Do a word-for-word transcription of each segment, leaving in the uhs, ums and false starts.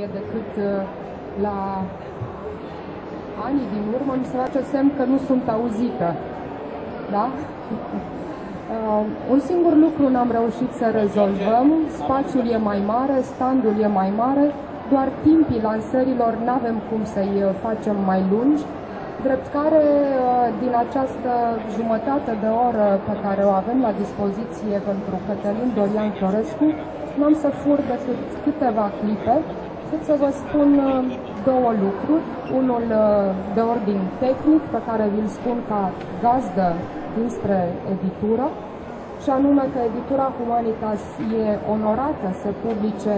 fotografie decât la anii din urmă, mi se face semn că nu sunt auzită. Da? Uh, un singur lucru n-am reușit să rezolvăm, spațiul e mai mare, standul e mai mare, doar timpii lansărilor n-avem cum să-i facem mai lungi, drept care din această jumătate de oră pe care o avem la dispoziție pentru Cătălin-Dorian Florescu, n-am să fur decât câteva clipe, cât să vă spun două lucruri, unul de ordin tehnic pe care vi-l spun ca gazdă dinspre editură, și anume că editura Humanitas e onorată să publice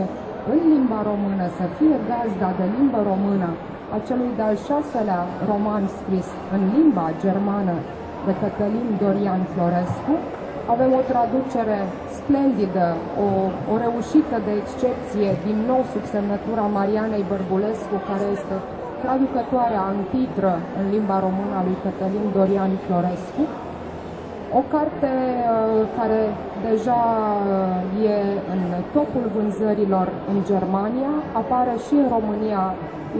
în limba română, să fie gazda de limbă română a celui de-al șaselea roman scris în limba germană de Cătălin-Dorian Florescu. Avem o traducere splendidă, o, o reușită de excepție, din nou sub semnătura Marianei Bărbulescu, care este traducătoarea în titră în limba română a lui Cătălin-Dorian Florescu. O carte care deja e în topul vânzărilor în Germania, apare și în România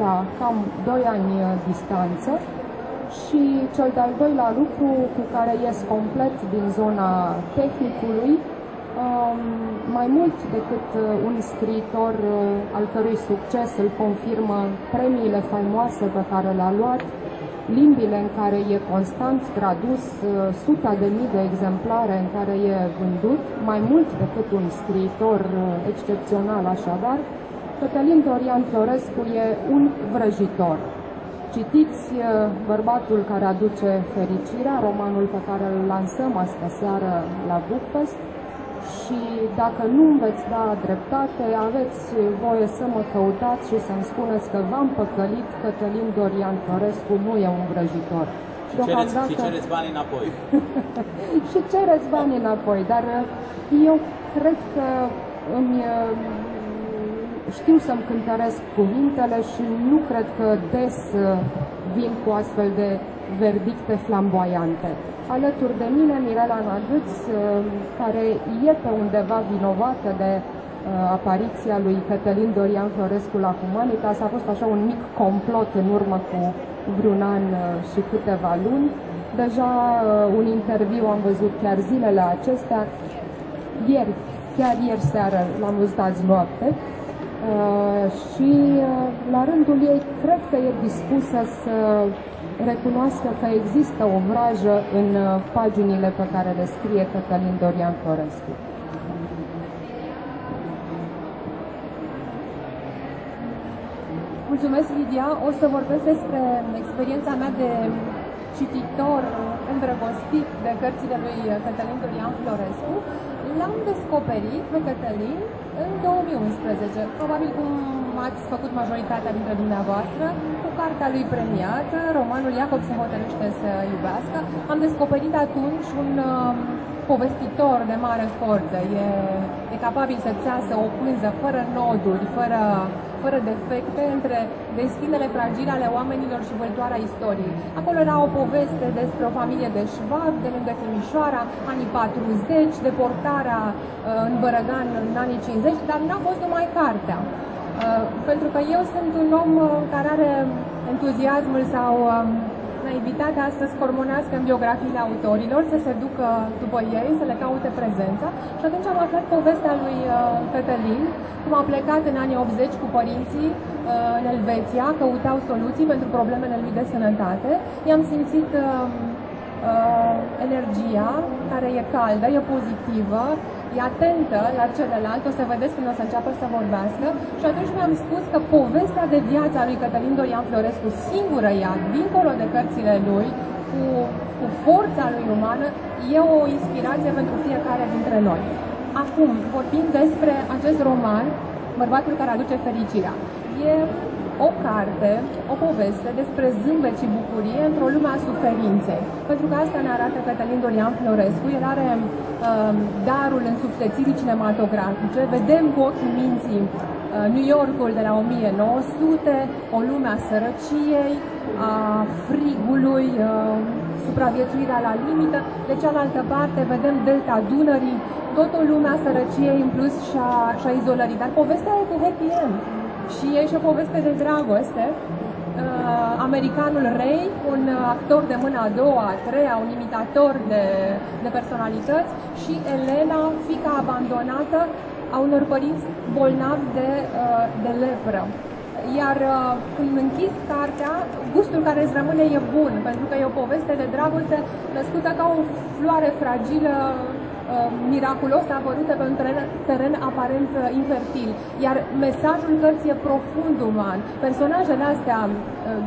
la cam doi ani distanță. Și cel de-al doilea lucru cu care ies complet din zona tehnicului, mai mult decât un scriitor al cărui succes îl confirmă premiile faimoase pe care le-a luat, limbile în care e constant tradus, suta de mii de exemplare în care e vândut, mai mult decât un scriitor excepțional așadar, Cătălin-Dorian Florescu e un vrăjitor. Citiți Bărbatul care aduce fericirea, romanul pe care îl lansăm astă seară la Bookfest, și dacă nu îmi veți da dreptate, aveți voie să mă căutați și să-mi spuneți că v-am păcălit, Cătălin-Dorian Florescu nu e un vrăjitor. Și, cereți, și cereți banii înapoi. Și cereți banii înapoi, dar eu cred că îmi... știu să-mi cântăresc cuvintele și nu cred că des vin cu astfel de verdicte flamboiante. Alături de mine, Mirela Nagâț, care e pe undeva vinovată de apariția lui Cătălin-Dorian Florescu la Humanitas. A fost așa un mic complot în urmă cu vreun an și câteva luni. Deja un interviu am văzut chiar zilele acestea, ieri, chiar ieri seară, l-am văzut azi noapte. Uh, și uh, la rândul ei cred că e dispusă să recunoască că există o vrajă în uh, paginile pe care le scrie Cătălin-Dorian Florescu. Mulțumesc, Lidia! O să vorbesc despre experiența mea de cititor îndrăgostit de cărțile lui Cătălin-Dorian Florescu. L-am descoperit pe Cătălin în două mii unsprezece, probabil cum ați făcut majoritatea dintre dumneavoastră, cu cartea lui premiată, romanul Iacob se hotarăște să iubească. Am descoperit atunci un uh, povestitor de mare forță, e, e capabil să țeasă o pânză fără noduri, fără, fără defecte, între destinele fragile ale oamenilor și vâltoarea istoriei. Acolo era o poveste despre o familie de șvabi de lângă Timișoara, anii patruzeci, deportarea uh, în Bărăgan în anii cincizeci, dar n-a fost numai cartea. Uh, pentru că eu sunt un om uh, care are entuziasmul sau uh, naivitatea să scormonească în biografiile autorilor, să se ducă după ei, să le caute prezența. Și atunci am aflat povestea lui uh, Cătălin, cum a plecat în anii optzeci cu părinții uh, în Elveția, căutau soluții pentru problemele lui de sănătate. I-am simțit uh, uh, energia, care e caldă, e pozitivă, e atentă la celălalt, o să vedeți când o să înceapă să vorbească. Și atunci mi-am spus că povestea de viață a lui Cătălin-Dorian Florescu, singură ea, dincolo de cărțile lui, cu, cu forța lui umană, e o inspirație pentru fiecare dintre noi. Acum, vorbim despre acest roman, Bărbatul care aduce fericirea. E o carte, o poveste despre zâmbet și bucurie într-o lume a suferinței. Pentru că asta ne arată Cătălin-Dorian Florescu, el are uh, darul însuflețirii cinematografice. Vedem cu ochii minții uh, New Yorkul de la o mie nouă sute, o lume a sărăciei, a frigului, uh, supraviețuirea la limită. De cealaltă parte vedem Delta Dunării, tot o lume a sărăciei în plus și a, și a izolării. Dar povestea e cu happy end. și e și o poveste de dragoste. Americanul Ray, un actor de mâna a doua, a treia, un imitator de, de personalități, și Elena, fiica abandonată a unor părinți bolnavi de, de lepră. Iar când închizi cartea, gustul care îți rămâne e bun, pentru că e o poveste de dragoste născută ca o floare fragilă, miraculos apărută pe un teren, teren aparent infertil. Iar mesajul cărții e profund uman. Personajele astea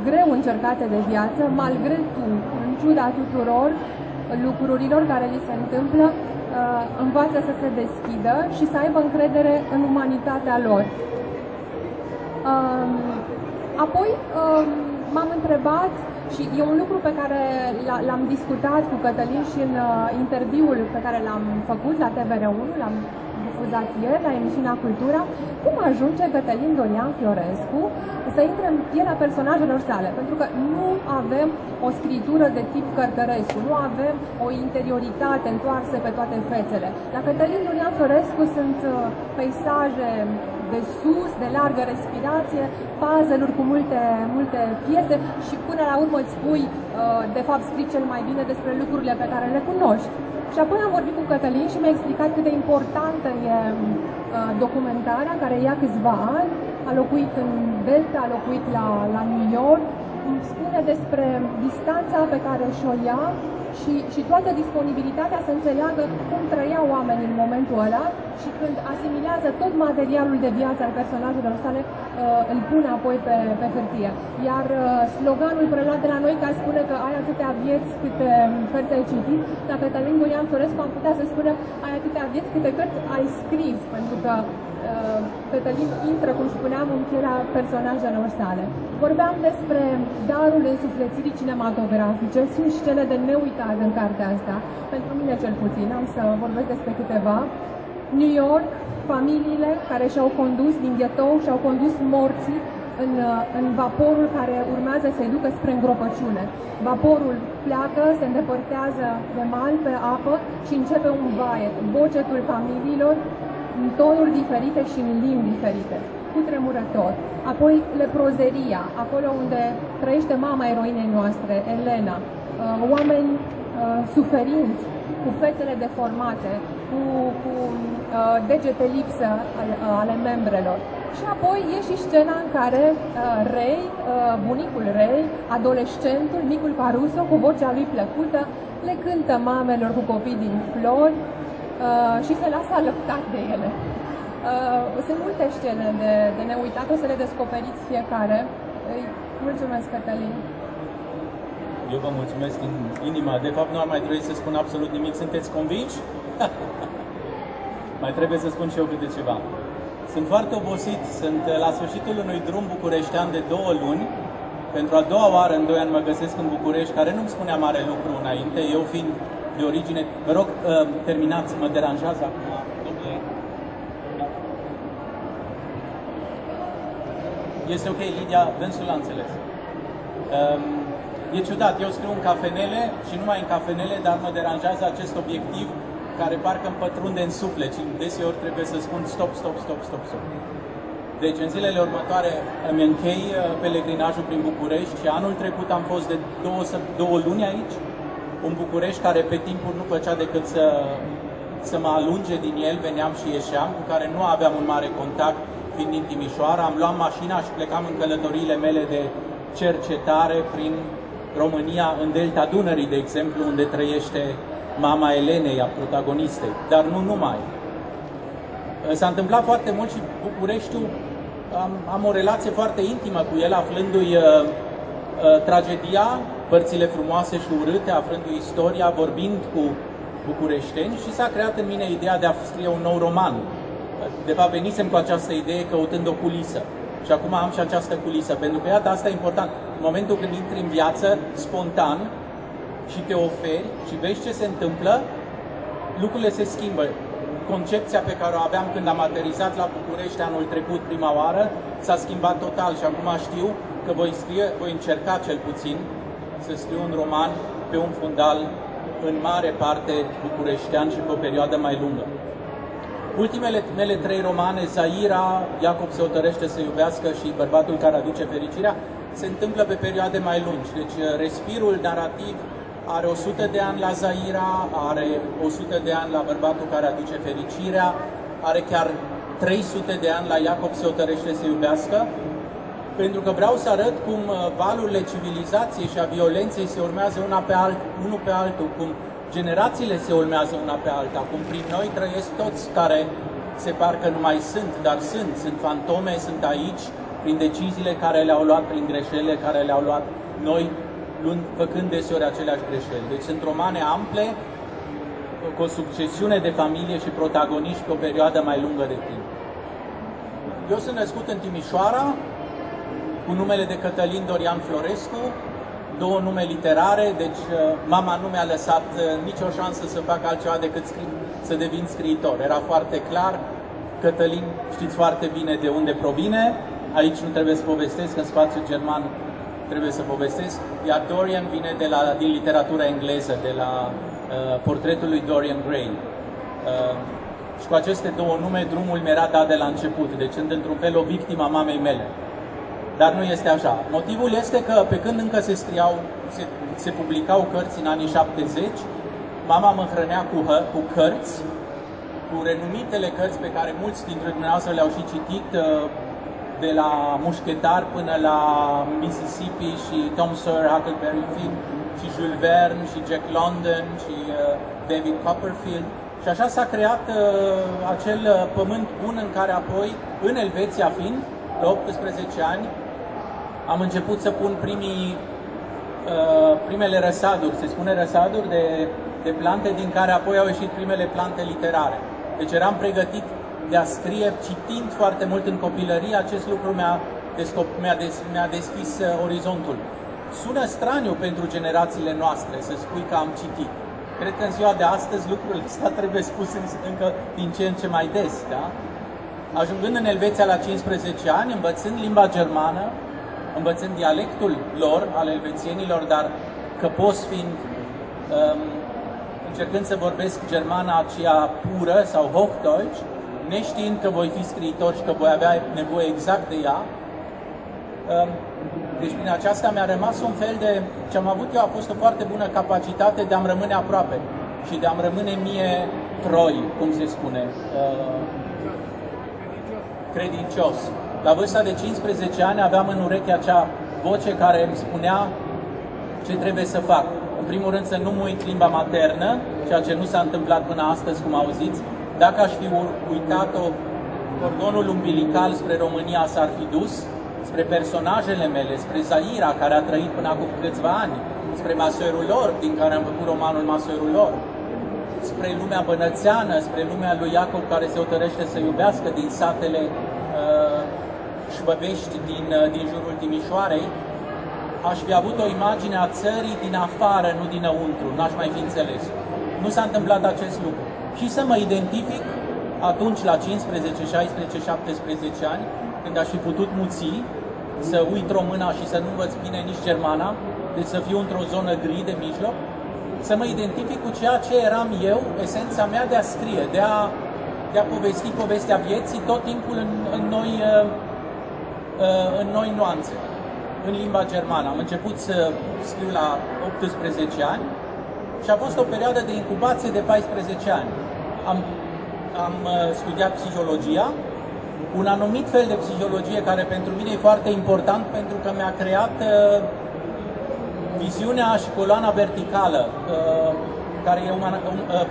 greu încercate de viață, malgré tout, în ciuda tuturor lucrurilor care li se întâmplă, învață să se deschidă și să aibă încredere în umanitatea lor. Apoi m-am întrebat, și e un lucru pe care l-am discutat cu Cătălin și în interviul pe care l-am făcut la T V R unu, l-am difuzat ieri la emisiunea Cultura, cum ajunge Cătălin-Dorian Florescu să intre în pielea personajelor sale, pentru că nu avem o scritură de tip Cărtărescu, nu avem o interioritate întoarsă pe toate fețele. La Cătălin-Dorian Florescu sunt peisaje de sus, de largă respirație, puzzle-uri cu multe, multe piese și până la urmă îți spui, de fapt, scrii cel mai bine despre lucrurile pe care le cunoști. Și apoi am vorbit cu Cătălin și mi-a explicat cât de importantă e documentarea, care ia câțiva ani, a locuit în Delta, a locuit la, la New York, îmi spune despre distanța pe care și-o ia și, și toată disponibilitatea să înțeleagă cum trăiau oamenii în momentul ăla, și când asimilează tot materialul de viață al personajelor sale, îl pune apoi pe, pe hârtie. Iar sloganul preluat de la noi, care spune că ai atâtea vieți câte cărți ai citit, la Cătălin Dorian Florescu am putea să spună ai atâtea vieți câte cărți ai scris, pentru că Cătălin intră, cum spuneam, în pielea personajelor sale. Vorbeam despre darul însuflețirii cinematografice, sunt și cele de neuitat în cartea asta, pentru mine cel puțin, am să vorbesc despre câteva. New York, familiile care și-au condus din ghetou, și-au condus morții în, în vaporul care urmează să-i ducă spre îngropăciune. Vaporul pleacă, se îndepărtează de mal pe apă și începe un vaie, bocetul familiilor, în tonuri diferite și în limbi diferite, cu tremurător. Apoi leprozeria, acolo unde trăiește mama eroinei noastre, Elena, oameni suferinți, cu fețele deformate, cu, cu degete lipsă ale membrelor. Și apoi e și scena în care Ray, bunicul Ray, adolescentul, micul Caruso, cu vocea lui plăcută, le cântă mamelor cu copii din flori, Uh, și se lasă alăptat de ele. Uh, sunt multe scene de, de neuitat, o să le descoperiți fiecare. Îi mulțumesc, Cătălin. Eu vă mulțumesc din inima. De fapt, nu am mai trebuit să spun absolut nimic. Sunteți convinși? Mai trebuie să spun și eu câte ceva. Sunt foarte obosit. Sunt la sfârșitul unui drum bucureștean de două luni. Pentru a doua oară, în doi ani, mă găsesc în București, care nu-mi spunea mare lucru înainte. Eu fiind de origine, vă rog, terminați, mă deranjează acum. Este ok, Lidia, dânsul l-a înțeles. E ciudat, eu scriu în cafenele și numai în cafenele, dar mă deranjează acest obiectiv care parcă îmi pătrunde în suflet și deseori trebuie să spun stop, stop, stop, stop, stop. Deci în zilele următoare îmi închei pelerinajul prin București și anul trecut am fost de două, două luni aici. Un București care pe timpuri nu făcea decât să, să mă alunge din el, veneam și ieșeam, cu care nu aveam un mare contact, fiind din Timișoara. Am luat mașina și plecam în călătoriile mele de cercetare prin România, în Delta Dunării, de exemplu, unde trăiește mama Elenei, a protagonistei, dar nu numai. S-a întâmplat foarte mult și Bucureștiul, am, am o relație foarte intimă cu el, aflându-i uh, uh, tragedia, părțile frumoase și urâte, aflându-i istoria, vorbind cu bucureșteni, și s-a creat în mine ideea de a scrie un nou roman. De fapt, venisem cu această idee căutând o culisă. Și acum am și această culisă, pentru că, iată, asta e important. În momentul când intri în viață, spontan, și te oferi și vezi ce se întâmplă, lucrurile se schimbă. Concepția pe care o aveam când am aterizat la București anul trecut, prima oară, s-a schimbat total și acum știu că voi scrie, voi încerca cel puțin să scriu un roman pe un fundal în mare parte bucureștean și pe o perioadă mai lungă. Ultimele mele trei romane, Zaira, Iacob se hotărăște să iubească și Bărbatul care aduce fericirea, se întâmplă pe perioade mai lungi. Deci respirul narrativ are o sută de ani la Zaira, are o sută de ani la Bărbatul care aduce fericirea, are chiar trei sute de ani la Iacob se hotărăște să iubească, pentru că vreau să arăt cum valurile civilizației și a violenței se urmează una pe alt, unul pe altul, cum generațiile se urmează una pe alta, cum prin noi trăiesc toți care se par că nu mai sunt, dar sunt, sunt fantome, sunt aici, prin deciziile care le-au luat, prin greșelile care le-au luat noi, făcând deseori aceleași greșeli. Deci sunt romane ample, cu o succesiune de familie și protagoniști pe o perioadă mai lungă de timp. Eu sunt născut în Timișoara, cu numele de Cătălin-Dorian Florescu, două nume literare, deci mama nu mi-a lăsat nicio șansă să fac altceva decât să devin scriitor. Era foarte clar, Cătălin știți foarte bine de unde provine, aici nu trebuie să povestesc, în spațiul german trebuie să povestesc, iar Dorian vine de la, din literatura engleză, de la uh, portretul lui Dorian Gray. Uh, și cu aceste două nume drumul mi-era dat de la început, deci sunt într-un fel o victimă a mamei mele. Dar nu este așa. Motivul este că pe când încă se scriau, se, se publicau cărți în anii șaptezeci, mama mă hrănea cu, cu cărți, cu renumitele cărți pe care mulți dintre dumneavoastră le-au și citit, de la Mușchetar până la Mississippi și Tom Sawyer, Huckleberry Finn și Jules Verne și Jack London și David Copperfield. Și așa s-a creat acel pământ bun în care apoi, în Elveția fiind, la optsprezece ani, am început să pun primii, uh, primele răsaduri, se spune răsaduri de, de plante, din care apoi au ieșit primele plante literare. Deci eram pregătit de a scrie, citind foarte mult în copilărie, acest lucru mi-a mi-a des, mi-a deschis uh, orizontul. Sună straniu pentru generațiile noastre să spui că am citit. Cred că în ziua de astăzi lucrul ăsta trebuie spus încă din ce în ce mai des, da? Ajungând în Elveția la cincisprezece ani, învățând limba germană, învățând dialectul lor, al elvețienilor, dar căpos fiind, um, încercând să vorbesc germana aceea pură sau Hochdeutsch, neștiind că voi fi scriitor și că voi avea nevoie exact de ea. Um, deci prin aceasta mi-a rămas un fel de... Ce am avut eu a fost o foarte bună capacitate de a-mi rămâne aproape și de a-mi rămâne mie troi, cum se spune. Uh, credincios. La vârsta de cincisprezece ani aveam în ureche acea voce care îmi spunea ce trebuie să fac. În primul rând să nu-mi uit limba maternă, ceea ce nu s-a întâmplat până astăzi, cum auziți. Dacă aș fi uitat-o, cordonul umbilical spre România s-ar fi dus, spre personajele mele, spre Zaira, care a trăit până acum câțiva ani, spre Masoierul lor, din care am făcut romanul Masoierul lor, spre lumea bănățeană, spre lumea lui Iacob care se hotărăște să iubească din satele uh, șbăbești din, uh, din jurul Timișoarei, aș fi avut o imagine a țării din afară, nu dinăuntru, n-aș mai fi înțeles. Nu s-a întâmplat acest lucru. Și să mă identific atunci la cincisprezece, șaisprezece, șaptesprezece ani, când aș fi putut muți, să uit româna și să nu învăț bine nici germana, deci să fiu într-o zonă gri de mijloc, să mă identific cu ceea ce eram eu, esența mea de a scrie, de a, de a povesti povestea vieții tot timpul în, în, noi, în noi nuanțe, în limba germană. Am început să scriu la optsprezece ani și a fost o perioadă de incubație de paisprezece ani. Am, am studiat psihologia, un anumit fel de psihologie care pentru mine e foarte important pentru că mi-a creat viziunea și coloana verticală, care e uman,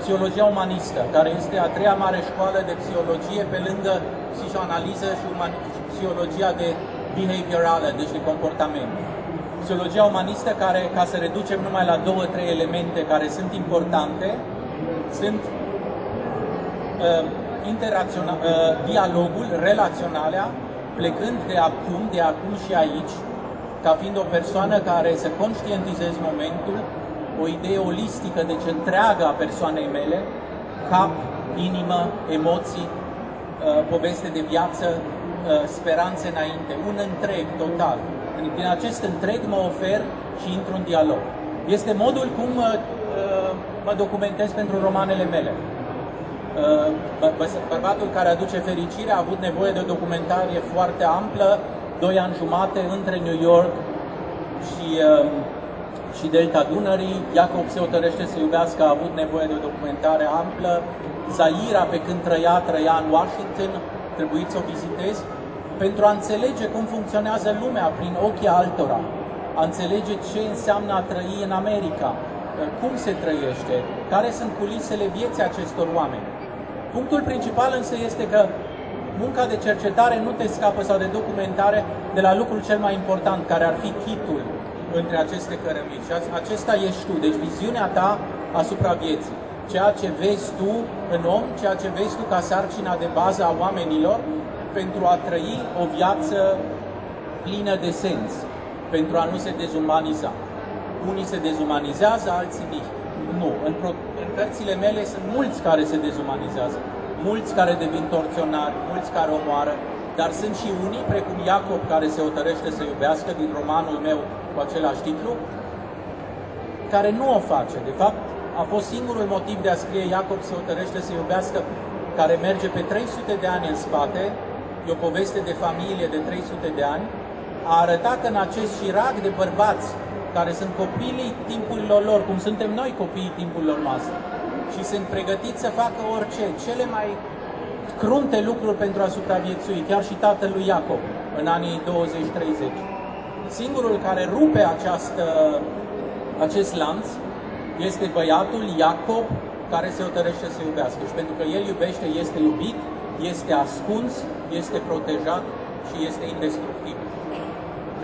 psihologia umanistă, care este a treia mare școală de psihologie pe lângă psihoanaliză și uman, psihologia de behaviorală, deci de comportament. Psihologia umanistă care, ca să reducem numai la două, trei elemente care sunt importante, sunt uh, interacționa, uh, dialogul, relaționalea, plecând de acum, de acum și aici, ca fiind o persoană care să conștientizeze momentul, o idee olistică, deci întreaga a persoanei mele, cap, inimă, emoții, poveste de viață, speranțe înainte, un întreg total. Din acest întreg mă ofer și intru în dialog. Este modul cum mă documentez pentru romanele mele. Bărbatul care aduce fericirea a avut nevoie de o documentare foarte amplă, doi ani jumate între New York și, și Delta Dunării. Iacob se hotărăște să iubească a avut nevoie de o documentare amplă. Zaira, pe când trăia, trăia în Washington, trebuit să o vizitez, pentru a înțelege cum funcționează lumea prin ochii altora, a înțelege ce înseamnă a trăi în America, cum se trăiește, care sunt culisele vieții acestor oameni. Punctul principal însă este că munca de cercetare nu te scapă, sau de documentare, de la lucrul cel mai important, care ar fi chitul între aceste cărămizi. Și acesta ești tu, deci viziunea ta asupra vieții. Ceea ce vezi tu în om, ceea ce vezi tu ca sarcina de bază a oamenilor pentru a trăi o viață plină de sens, pentru a nu se dezumaniza. Unii se dezumanizează, alții nici. Nu. În, în cărțile mele sunt mulți care se dezumanizează, mulți care devin torționari, mulți care omoară, dar sunt și unii, precum Iacob, care se hotărăște să iubească, din romanul meu cu același titlu, care nu o face. De fapt, a fost singurul motiv de a scrie Iacob se hotărăște să iubească, care merge pe trei sute de ani în spate, e o poveste de familie de trei sute de ani, a arătat în acest șirac de bărbați, care sunt copiii timpurilor lor, cum suntem noi copiii timpurilor noastre, și sunt pregătiți să facă orice, cele mai crunte lucruri pentru a supraviețui, chiar și tatălui Iacob, în anii douăzeci treizeci. Singurul care rupe această, acest lanț este băiatul Iacob, care se hotărăște să iubească. Și pentru că el iubește, este iubit, este ascuns, este protejat și este indestructibil.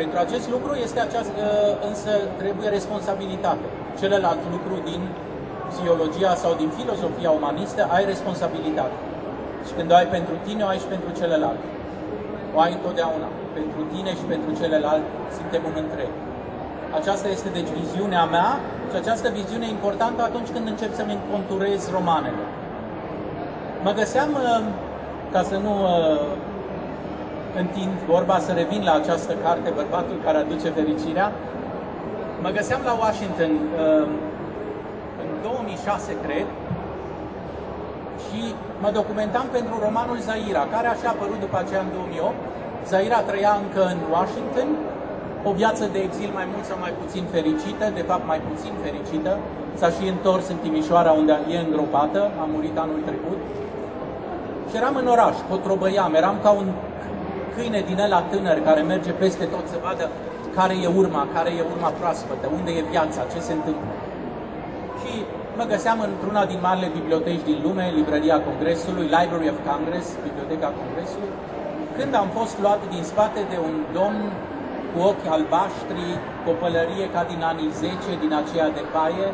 Pentru acest lucru este această, însă trebuie responsabilitate. Celălalt lucru din psihologia sau din filozofia umanistă, ai responsabilitate. Și când o ai pentru tine, o ai și pentru celălalt. O ai întotdeauna. Pentru tine și pentru celălalt suntem un întreg. Aceasta este deci viziunea mea și această viziune e importantă atunci când încep să-mi conturez romanele. Mă găseam, ca să nu întind vorba, să revin la această carte, Bărbatul care aduce fericirea. Mă găseam la Washington în două mii șase, cred, și mă documentam pentru romanul Zaira, care așa a apărut după aceea în două mii opt. Zaira trăia încă în Washington, o viață de exil mai mult sau mai puțin fericită, de fapt mai puțin fericită. S-a și întors în Timișoara, unde e îngropată, a murit anul trecut. Și eram în oraș, cotrobăiam, eram ca un câine din ăla tânăr care merge peste tot să vadă care e urma, care e urma proaspătă, unde e viața, ce se întâmplă. Și mă găseam într-una din marile biblioteci din lume, Librăria Congresului, Library of Congress, Biblioteca Congresului, când am fost luat din spate de un domn cu ochi albaștri, cu o pălărie ca din anii zece, din aceea de paie.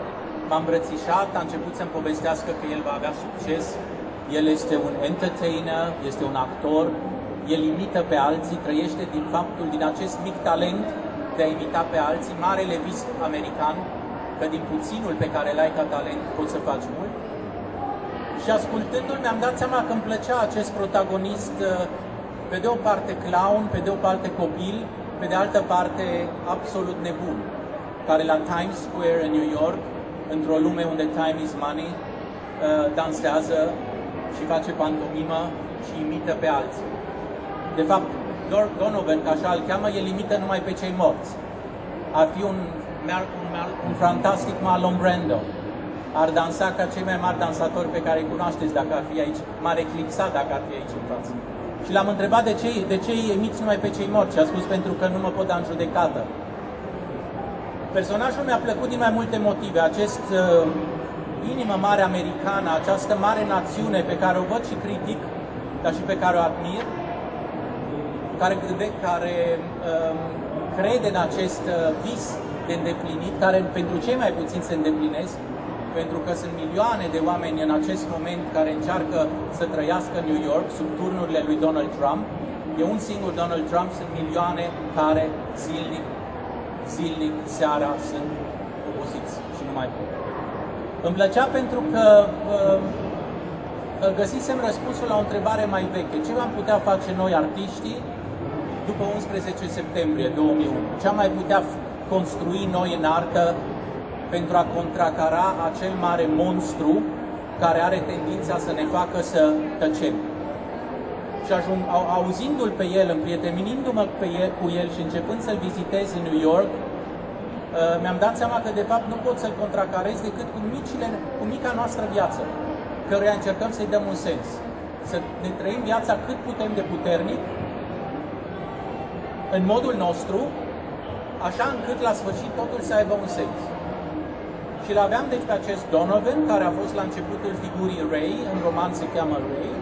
M-a îmbrățișat, a început să-mi povestească că el va avea succes. El este un entertainer, este un actor, el imită pe alții, trăiește din faptul, din acest mic talent de a imita pe alții, marele vis american, că din puținul pe care l-ai ca talent poți să faci mult. Și ascultându-l mi-am dat seama că îmi plăcea acest protagonist, pe de o parte clown, pe de o parte copil, pe de altă parte absolut nebun, care la Times Square în New York, într-o lume unde time is money, dansează și face pantomimă și imită pe alții. De fapt, Donovan, ca așa îl cheamă, el imită numai pe cei morți. Ar fi un, un, un fantastic Marlon Brando. Ar dansa ca cei mai mari dansatori pe care îi cunoașteți, dacă ar fi aici. M-ar eclipsa dacă ar fi aici în față. Și l-am întrebat de ce, de ce îi imiți numai pe cei morți. Și a spus, pentru că nu mă pot da în judecată. Personajul mi-a plăcut din mai multe motive. Acest uh, inimă mare americană, această mare națiune pe care o văd și critic, dar și pe care o admir, care, care um, crede în acest uh, vis de îndeplinit, care pentru cei mai puțini se îndeplinesc, pentru că sunt milioane de oameni în acest moment care încearcă să trăiască în New York sub turnurile lui Donald Trump. E un singur Donald Trump, sunt milioane care zilnic, zilnic, seara sunt obosiți și nu mai pot. Îmi plăcea pentru că uh, găsisem răspunsul la o întrebare mai veche. Ce am putea face noi, artiștii, după unsprezece septembrie două mii unu? Ce am mai putea construi noi în artă pentru a contracara acel mare monstru care are tendința să ne facă să tăcem. Și ajung, au, auzindu-l pe el, împrietenindu-mă pe el, cu el și începând să-l vizitez în New York, uh, mi-am dat seama că, de fapt, nu pot să-l contracarez decât cu, micile, cu mica noastră viață, căruia încercăm să-i dăm un sens. Să ne trăim viața cât putem de puternic, în modul nostru, așa încât, la sfârșit, totul să aibă un sens. Și l-aveam, deci, pe acest Donovan, care a fost la începutul figurii Ray, în roman se cheamă Ray,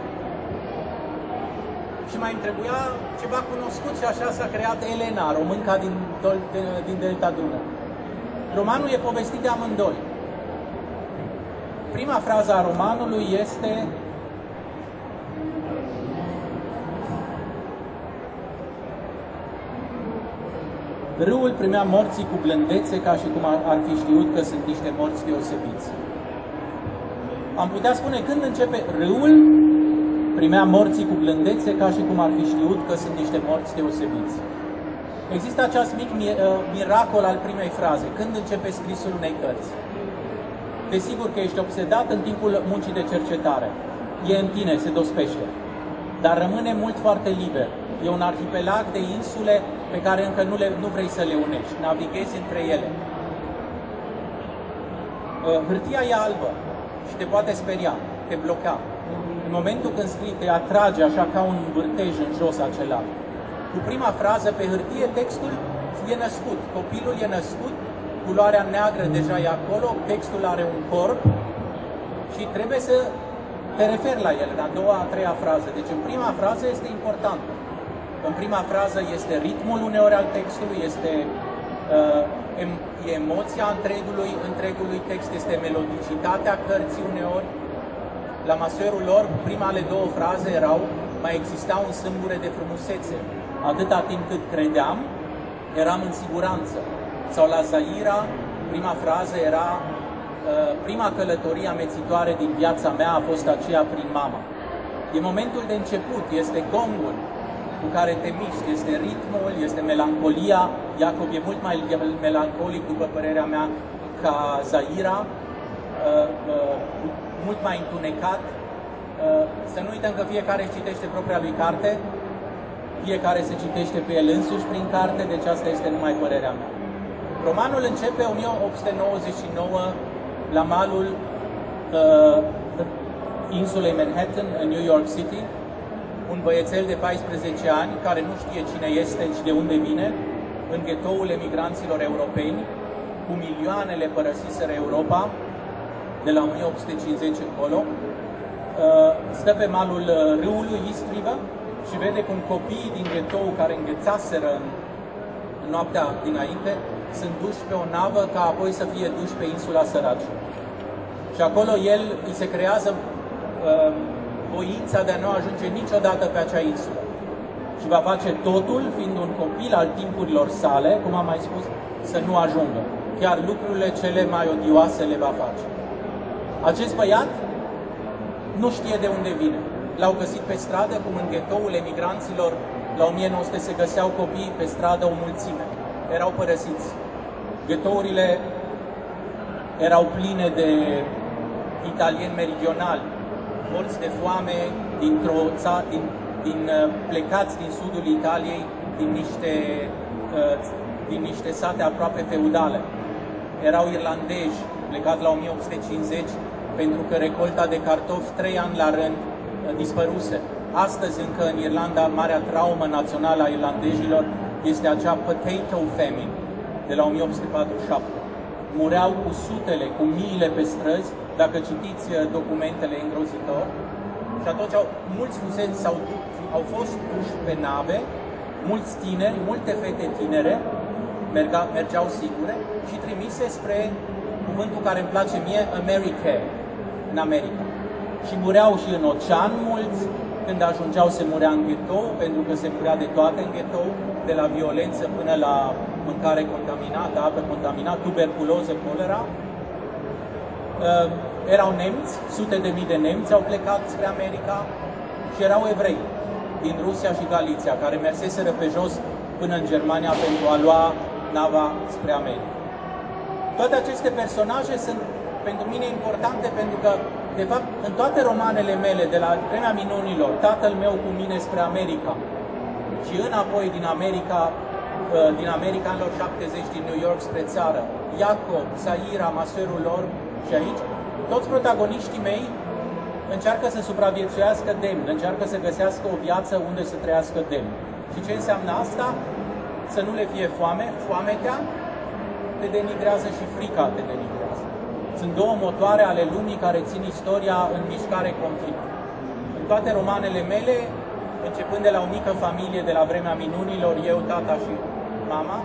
și mai îmi trebuia ceva cunoscut și așa s-a creat Elena, românca din, din Delta Dunării. Romanul e povestit de amândoi. Prima frază a romanului este râul primea morții cu blândețe, ca și cum ar fi știut că sunt niște morți deosebiți. Am putea spune când începe râul, primea morții cu blândețe, ca și cum ar fi știut că sunt niște morți deosebiți. Există acest mic miracol al primei fraze, când începe scrisul unei cărți. Desigur că ești obsedat în timpul muncii de cercetare. E în tine, se dospește. Dar rămâne mult foarte liber. E un arhipelag de insule pe care încă nu, le, nu vrei să le unești. Navighezi între ele. Hârtia e albă și te poate speria, te bloca. În momentul când scrii, te atrage așa ca un vârtej în jos acela. Cu prima frază pe hârtie, textul e născut, copilul e născut, culoarea neagră deja e acolo, textul are un corp și trebuie să te referi la el în a doua, a treia frază. Deci în prima frază este important. În prima frază este ritmul uneori al textului, este uh, emoția întregului, întregului text, este melodicitatea cărții uneori. La masoierul lor, primele două fraze erau, mai exista un sâmbure de frumusețe. Atâta timp cât credeam, eram în siguranță. Sau la Zaira, prima frază era, prima călătorie amețitoare din viața mea a fost aceea prin mama. E momentul de început, este gongul cu care te miști, este ritmul, este melancolia. Iacob e mult mai melancolic, după părerea mea, ca Zaira. Uh, uh, mult mai întunecat. Să nu uităm că fiecare își citește propria lui carte, fiecare se citește pe el însuși prin carte, deci asta este numai părerea mea. Romanul începe o mie opt sute nouăzeci și nouă la malul uh, insulei Manhattan, în New York City, un băiețel de paisprezece ani care nu știe cine este și de unde vine, în ghetoul emigranților europeni, cu milioanele părăsiseră Europa, de la o mie opt sute cincizeci încolo, stă pe malul râului East River și vede cum copiii din ghetou care înghețaseră în noaptea dinainte sunt duși pe o navă ca apoi să fie duși pe insula săracilor. Și acolo el îi se creează voința de a nu ajunge niciodată pe acea insulă. Și va face totul, fiind un copil al timpurilor sale, cum am mai spus, să nu ajungă. Chiar lucrurile cele mai odioase le va face. Acest băiat nu știe de unde vine. L-au găsit pe stradă, cum în ghetoul emigranților la o mie nouă sute se găseau copii pe stradă o mulțime. Erau părăsiți. Ghetourile erau pline de italieni meridionali, morți de foame, dintr-o țară, din, din, plecați din sudul Italiei, din niște, din niște sate aproape feudale. Erau irlandezi, plecați la o mie opt sute cincizeci, pentru că recolta de cartofi trei ani la rând dispăruse. Astăzi încă în Irlanda, marea traumă națională a irlandezilor este acea potato famine de la o mie opt sute patruzeci și șapte. Mureau cu sutele, cu miile pe străzi, dacă citiți documentele îngrozitor. Și atunci au, mulți fuseni au, au fost puși pe nave, mulți tineri, multe fete tinere merga, mergeau sigure și trimise spre cuvântul care îmi place mie, America, în America. Și mureau și în ocean mulți, când ajungeau se murea în ghetou, pentru că se murea de toate în ghetou, de la violență până la mâncare contaminată, apă contaminată, tuberculoză, colera. Uh, erau nemți, sute de mii de nemți au plecat spre America și erau evrei din Rusia și Galiția, care merseseră pe jos până în Germania pentru a lua nava spre America. Toate aceste personaje sunt pentru mine importante pentru că De fapt, în toate romanele mele, de la Trena Minunilor, Tatăl meu cu mine spre America și înapoi din America, din America anilor șaptezeci, din New York spre țară, Iacob, Zaira, Maserul lor și aici, toți protagoniștii mei încearcă să supraviețuiască demn, încearcă să găsească o viață unde să trăiască demn. Și ce înseamnă asta? Să nu le fie foame, foametea te denigrează și frica te denigrează. Sunt două motoare ale lumii care țin istoria în mișcare continuă. În toate romanele mele, începând de la o mică familie, de la Vremea Minunilor, eu, tata și mama,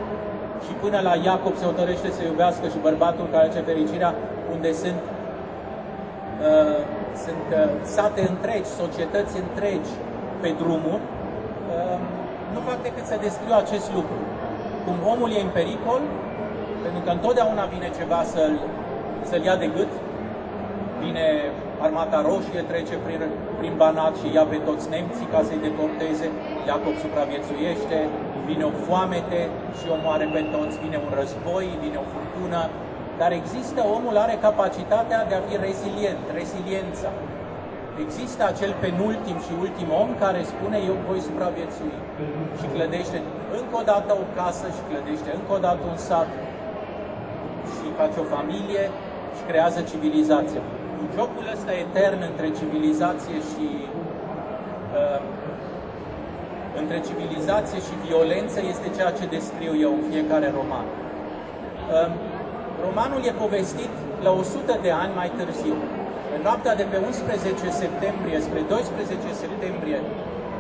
și până la Iacob se hotărăște să iubească și Bărbatul care aduce fericirea, unde sunt, uh, sunt uh, sate întregi, societăți întregi pe drumuri, uh, nu fac decât să descriu acest lucru. Cum omul e în pericol, pentru că întotdeauna vine ceva să-l să-l ia de gât, vine Armata Roșie, trece prin, prin Banat și ia pe toți nemții ca să-i deporteze, Iacob supraviețuiește, vine o foamete și o moare pe toți, vine un război, vine o furtună, dar există, omul are capacitatea de a fi rezilient, reziliența. Există acel penultim și ultim om care spune, eu voi supraviețui, și clădește încă o dată o casă și clădește încă o dată un sat și face o familie și creează civilizația. Jocul ăsta etern între civilizație și uh, între civilizație și violență este ceea ce descriu eu în fiecare roman. Uh, romanul e povestit la o sută de ani mai târziu. În noaptea de pe unsprezece septembrie spre doisprezece septembrie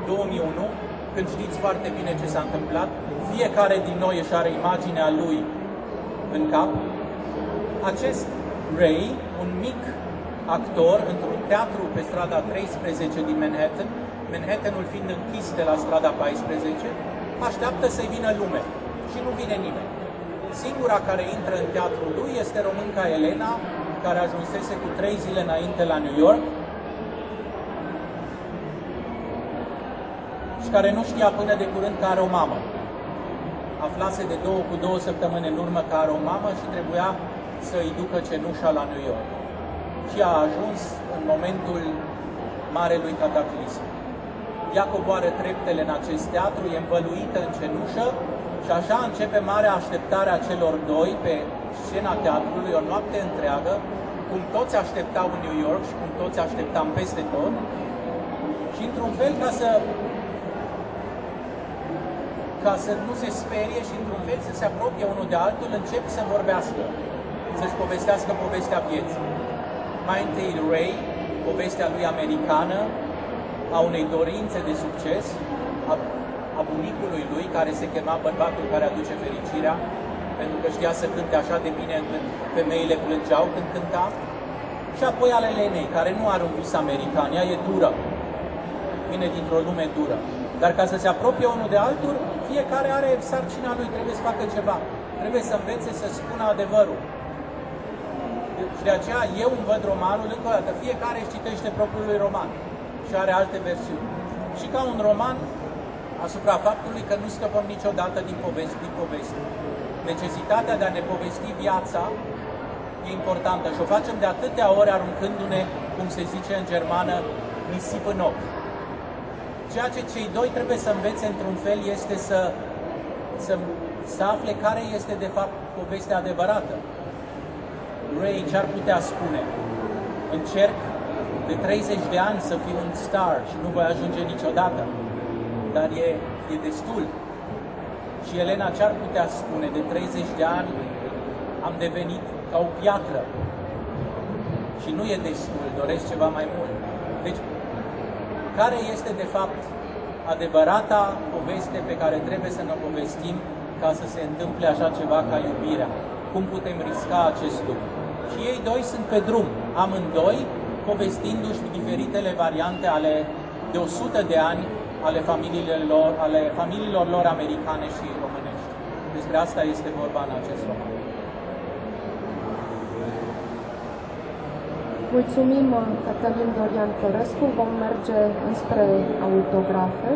două mii unu, când știți foarte bine ce s-a întâmplat, fiecare din noi își are imaginea lui în cap, acest Ray, un mic actor într-un teatru pe strada treisprezece din Manhattan, Manhattanul fiind închis de la strada paisprezece, așteaptă să-i vină lume și nu vine nimeni. Singura care intră în teatrul lui este românca Elena, care ajunsese cu trei zile înainte la New York și care nu știa până de curând că are o mamă. Aflase de două cu două săptămâni în urmă că are o mamă și trebuia să-i ducă cenușa la New York. Și a ajuns în momentul marelui cataclism. Ea coboară treptele în acest teatru, e învăluită în cenușă și așa începe marea așteptare a celor doi pe scena teatrului, o noapte întreagă, cum toți așteptau în New York și cum toți așteptam peste tot. Și într-un fel ca să ca să nu se sperie și într-un fel să se apropie unul de altul, încep să vorbească, să-și povestească povestea vieții. Mai întâi Ray, povestea lui americană, a unei dorințe de succes, a, a bunicului lui, care se chema Bărbatul care aduce fericirea, pentru că știa să cânte așa de bine încât femeile plângeau când cânta, și apoi al Elenei, care nu are un vis american, ea e dură, vine dintr-o lume dură. Dar ca să se apropie unul de altul, fiecare are sarcina lui, trebuie să facă ceva, trebuie să învețe să spună adevărul. Și de aceea eu îmi văd romanul încă o dată, fiecare își citește propriul lui roman și are alte versiuni. Și ca un roman, asupra faptului că nu scăpăm niciodată din povesti, din povesti. Necesitatea de a ne povesti viața e importantă și o facem de atâtea ori aruncându-ne, cum se zice în germană, nisip în ochi. Ceea ce cei doi trebuie să învețe într-un fel este să, să, să afle care este de fapt povestea adevărată. Ray ce-ar putea spune? Încerc de treizeci de ani să fiu un star și nu voi ajunge niciodată, dar e, e destul. Și Elena ce-ar putea spune? De treizeci de ani am devenit ca o piatră și nu e destul, doresc ceva mai mult. Deci, care este de fapt adevărata poveste pe care trebuie să ne povestim ca să se întâmple așa ceva ca iubirea? Cum putem risca acest lucru? Și ei doi sunt pe drum, amândoi, povestindu-și diferitele variante ale de o sută de ani ale familiilor lor, ale familiilor lor americane și românești. Despre asta este vorba în acest roman. Mulțumim, Cătălin-Dorian Florescu. Vom merge înspre autografe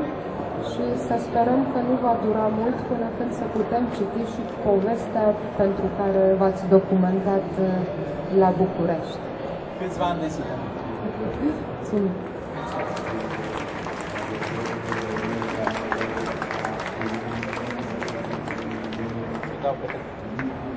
și să sperăm că nu va dura mult până când să putem citi și povestea pentru care v-ați documentat la București. Câțiva ani de zile. Mulțumim. Da,